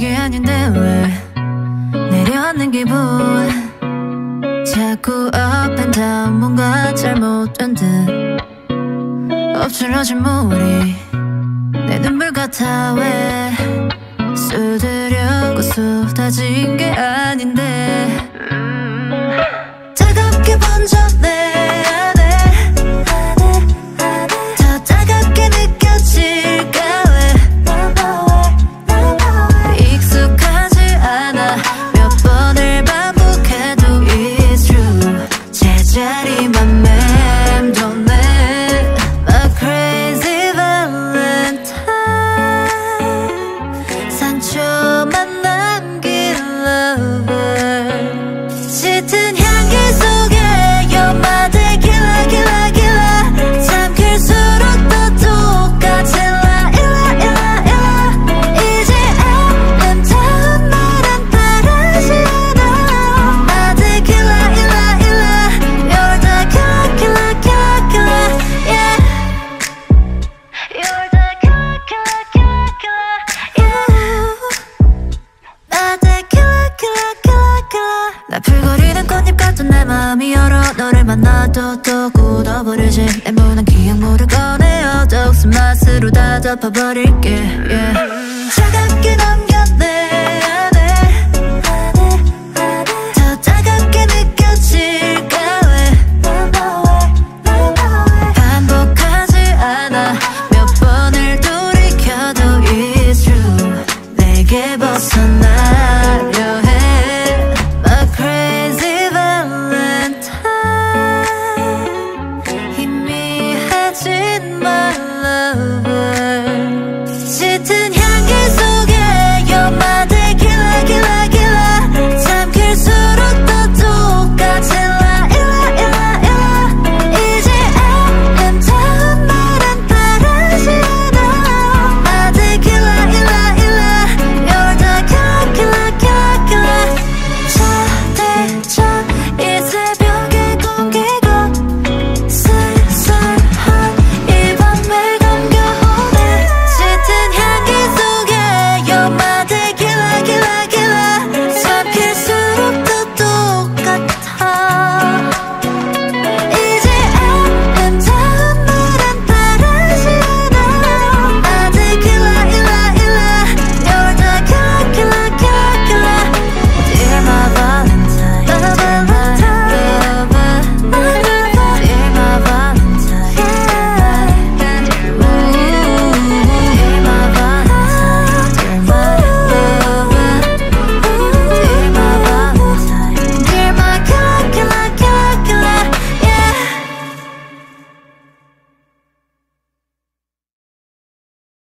그게 아닌데 왜 내려앉는 기분 자꾸 up and down 뭔가 잘못된 듯 엎질러진 물이 내 눈물 같아 왜 쏟으려고 쏟아진 게 아닌데 뜨겁게 번졌네 만나도 또 굳어버리지 내 무난 기억 모를 꺼내어 더욱 쓴 맛으로 다 덮어버릴게 yeah.